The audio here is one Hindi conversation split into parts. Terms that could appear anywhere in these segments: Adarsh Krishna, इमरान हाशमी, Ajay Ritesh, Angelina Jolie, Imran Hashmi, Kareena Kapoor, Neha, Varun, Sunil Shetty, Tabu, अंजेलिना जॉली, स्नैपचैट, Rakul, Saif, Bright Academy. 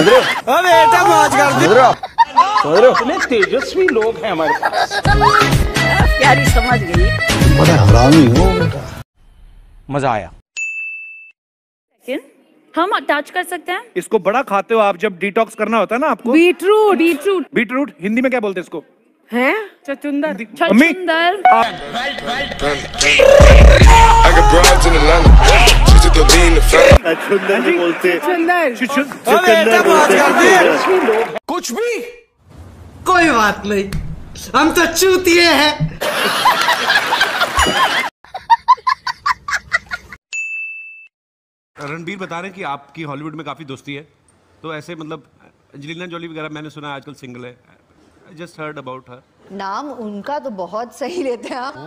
इतने तेजस्वी लोग हैं हमारे पास। यार समझ गई, बड़ा हरामी हो बेटा। मजा आया। हम अटैच कर सकते हैं इसको। बड़ा खाते हो आप जब डिटॉक्स करना होता है ना आपको। बीटरूट। बीटरूट, बीटरूट हिंदी में क्या बोलते हैं इसको? है चचुंदर। चचुंदर। चचुंदर कुछ भी। कोई बात नहीं, हम तो चूतिए हैं। रणबीर बता रहे हैं कि आपकी हॉलीवुड में काफ़ी दोस्ती है, तो ऐसे मतलब अंजेलिना जॉली वगैरह मैंने सुना आजकल सिंगल है। I just heard about her. नाम उनका तो बहुत सही लेते हैं आप।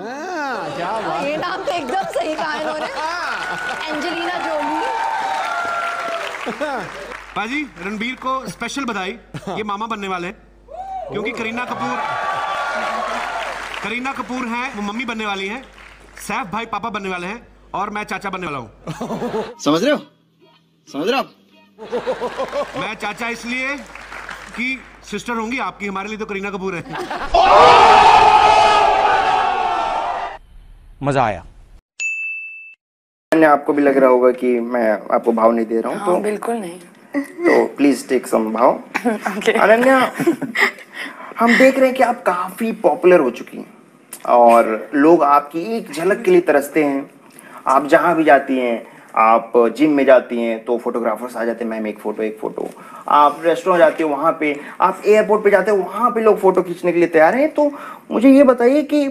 ये नाम तो एकदम सही कहा इन्होंने, एंजेलिना जोली। पाजी रणबीर को स्पेशल बधाई, ये मामा बनने वाले हैं क्योंकि करीना कपूर हैं, वो मम्मी बनने वाली हैं, सैफ भाई पापा बनने वाले हैं और मैं चाचा बनने वाला हूँ। समझ रहे हो? समझ रहे हो? मैं चाचा इसलिए कि सिस्टर होंगी आपकी, हमारे लिए तो करीना कपूर है। मजा आया। आपको भी लग रहा होगा कि मैं आपको भाव नहीं दे रहा हूँ। तो बिल्कुल नहीं, तो प्लीज टेक सम भाव। अनन्या, हम देख रहे हैं कि आप काफी पॉपुलर हो चुकी हैं और लोग आपकी एक झलक के लिए तरसते हैं। आप जहाँ भी जाती हैं, आप जिम में जाती हैं तो फोटोग्राफर्स आ जाते हैं, मैम एक फ़ोटो एक फ़ोटो। आप रेस्टोरेंट जाते हो, वहाँ पे आप एयरपोर्ट पे जाते हो, वहाँ पे लोग फ़ोटो खींचने के लिए तैयार हैं। तो मुझे ये बताइए कि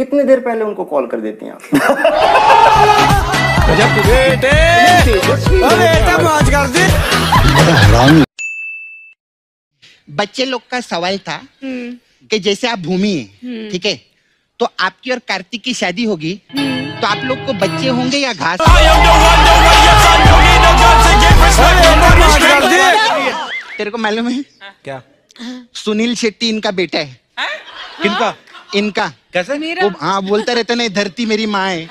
कितने देर पहले उनको कॉल कर देती हैं आप? बच्चे लोग का सवाल था कि जैसे आप भूमि है, ठीक है, तो आपकी और कार्तिक की शादी होगी तो आप लोग को बच्चे होंगे या घास? तेरे को मालूम है क्या सुनील शेट्टी इनका बेटा है? किनका? इनका। कैसे? मेरा। हाँ, बोलता रहता नहीं, धरती मेरी माँ है।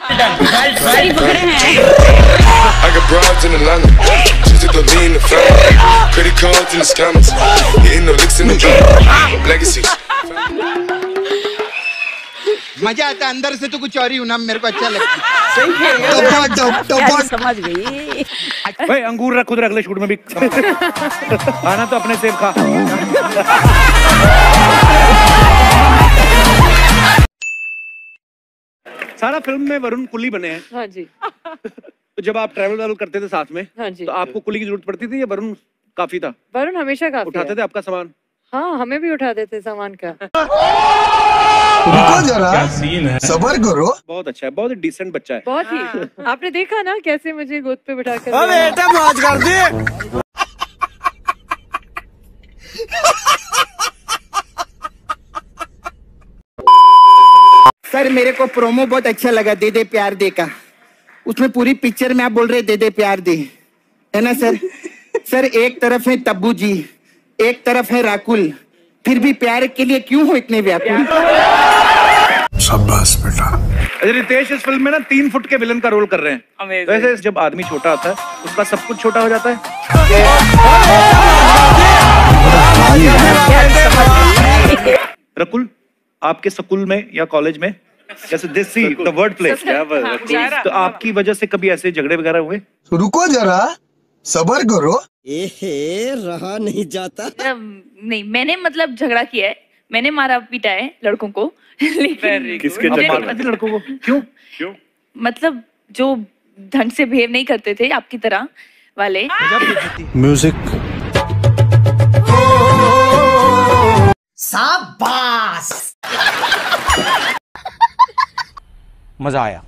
मजा आता, अंदर से तो कुछ और ही होना मेरे को अच्छा लगता है। तो समझ गई भाई। अंगूर रख, खुद रख ले शूट में भी। खाना तो अपने सेब खा। सारा फिल्म में वरुण कुली बने हैं। हाँ जी। तो जब आप ट्रैवल करते थे साथ में, हाँ जी, तो आपको कुली की जरूरत पड़ती थी या वरुण काफी था? वरुण हमेशा काफी। उठाते थे आपका सामान? हाँ, हमें भी उठा देते सामान का। जरा सीन है, सबर करो। बहुत अच्छा है, बहुत डिसेंट बच्चा है, बहुत ही। आपने देखा ना कैसे मुझे गोद पे बिठा कर। अबे बेटा मौज कर दे। सर मेरे को प्रोमो बहुत अच्छा लगा, दे दे प्यार दे का। उसमें पूरी पिक्चर में आप बोल रहे दे दे प्यार दे, है ना सर? सर एक तरफ है तब्बू जी, एक तरफ है राकुल, फिर भी प्यार के लिए क्यों हो इतने व्याकुल? शाबाश बेटा। अजय रितेश इस फिल्म में ना 3 फुट के विलन का रोल कर रहे हैं। वैसे जब आदमी छोटा आता है उसका सब कुछ छोटा हो जाता है। रकुल आपके स्कूल में या कॉलेज में जैसे देसी द वर्ड प्ले, तो आपकी वजह से कभी ऐसे झगड़े वगैरह हुए? रुको जरा सबर करो। रहा नहीं जाता। नहीं, मैंने मतलब झगड़ा किया है, मैंने मारा पीटा है लड़कों को। लेकिन किसके लड़कों को? क्यों? क्यों? मतलब जो ढंग से बिहेव नहीं करते थे आपकी तरह वाले। म्यूजिक। शाबाश। मजा आया।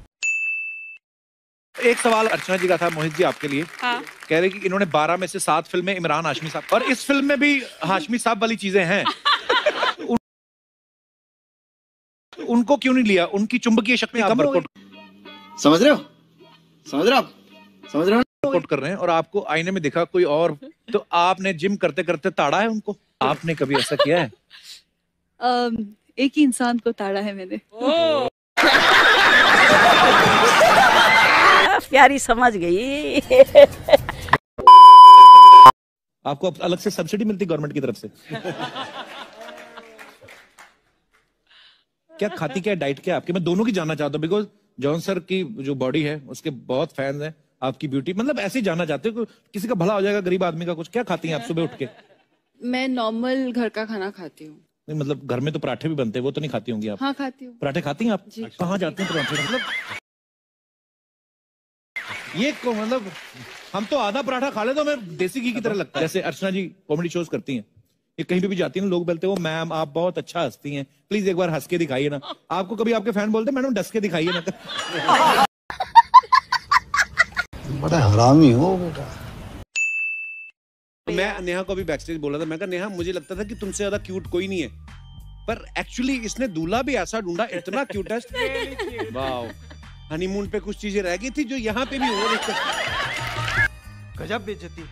एक सवाल अर्चना जी का था मोहित जी आपके लिए। हाँ। कह रहे कि इन्होंने 12 में से 7 फिल्में इमरान हाशमी साहब, और इस फिल्म में भी हाशमी साहब वाली चीजें हैं। उनको क्यों नहीं लिया? उनकी चुंबकीय शक्ति कम हो गई। समझ रहे हो? समझ रहे हो? समझ रहे हो? कोट कर रहे हैं और आपको आईने में दिखा कोई और, तो आपने जिम करते करते ताड़ा है उनको। आपने कभी ऐसा किया है? एक ही इंसान को ताड़ा है मैंने। प्यारी समझ गई। आपको अलग से सब्सिडी मिलती गवर्नमेंट की तरफ से। क्या खाती क्या डाइट क्या आपकी? मैं दोनों की जानना चाहता हूँ बिकॉज जॉन सर की जो बॉडी है उसके बहुत फैन है, आपकी ब्यूटी, मतलब ऐसे ही जानना चाहते हो किसी का भला हो जाएगा गरीब आदमी का। कुछ क्या खाती हैं आप सुबह उठ के? मैं नॉर्मल घर का खाना खाती हूँ। नहीं मतलब घर में तो पराठे भी बनते हैं, वो तो नहीं खाती होंगी आप? हाँ खाती हूँ। पराठे खाती हैं आप? कहाँ जाती हैं पराठे? मतलब ये मतलब हम तो आधा पराठा खा ले तो हमें देसी घी की तरह लगता है। जैसे अर्चना जी कॉमेडी शोज करती हैं, ये कहीं भी जाती है ना, लोग बोलते हो मैम आप बहुत अच्छा हंसती हैं, प्लीज एक बार हंस के दिखाइए ना। आपको कभी आपके फैन बोलते मैडम डस के दिखाइए ना? बड़ा हरामी हो बेटा। मैं नेहा को भी बैकस्टेज बोला था, मैं कहा नेहा मुझे लगता था कि तुमसे ज्यादा क्यूट कोई नहीं है, पर एक्चुअली इसने दूल्हा भी ऐसा ढूंढा इतना क्यूटेस्ट। वाह, हनीमून पे कुछ चीजें रह गई थी जो यहाँ पे भी हो रही है। गजब बेइज्जती है।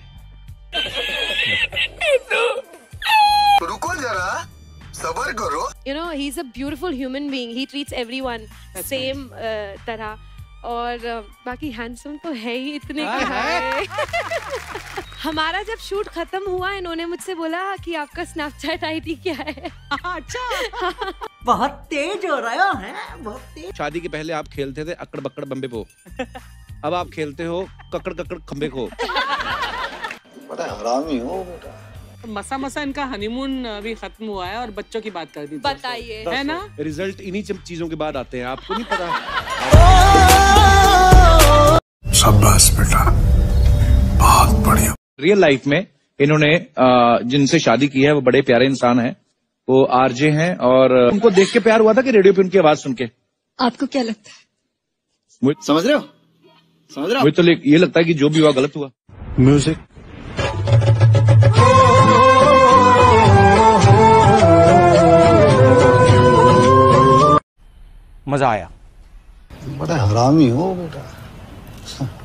रुको जरा, सबर करो। You know he is a beautiful human being. He treats everyone same तरह और बाकी हैंडसम तो है ही इतने के है। हमारा जब शूट खत्म हुआ इन्होंने मुझसे बोला कि आपका स्नैपचैट आईडी क्या है? अच्छा बहुत तेज हो रहा है, बहुत तेज। शादी के पहले आप खेलते थे अकड़ बकड़ बम्बे को, अब आप खेलते हो ककड़ ककड़ खम्बे को। बड़ा हरामी हो बेटा। मसा मसा इनका हनीमून भी खत्म हुआ है और बच्चों की बात कर दी, बताइए है ना। रिजल्ट इन्हीं चीजों के बाद आते हैं, आपको नहीं पता। शाबाश बेटा, बहुत बढ़िया। रियल लाइफ में इन्होंने जिनसे शादी की है वो बड़े प्यारे इंसान हैं, वो आरजे हैं, और उनको देख के प्यार हुआ था कि रेडियो पे उनकी आवाज सुन के? आपको क्या लगता है? समझ रहे हो, समझ रहे हो? मुझे तो ये लगता है कि जो भी हुआ गलत हुआ। म्यूजिक मजा आया। बड़ा हरामी हो बेटा।